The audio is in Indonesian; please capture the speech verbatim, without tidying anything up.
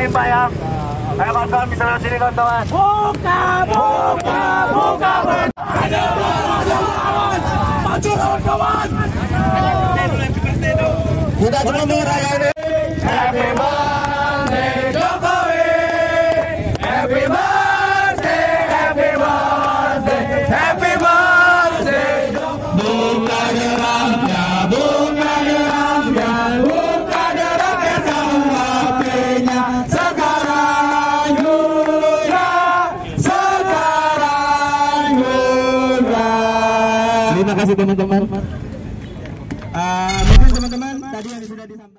ini Pak ya. Ayo kawan-kawan bisa lewat sini kawan-kawan. Buka, buka, buka, buka. Ayo kawan-kawan, maju kawan-kawan. Kita cuma merayakan ini. Happy birthday Jokowi. Happy birthday, happy birthday, happy birthday. Buka derangnya, buka derangnya, buka derangnya sama H P-nya. Sekarang juga, sekarang juga. Terima kasih teman-teman. Mungkin teman-teman tadi yang sudah disampaikan.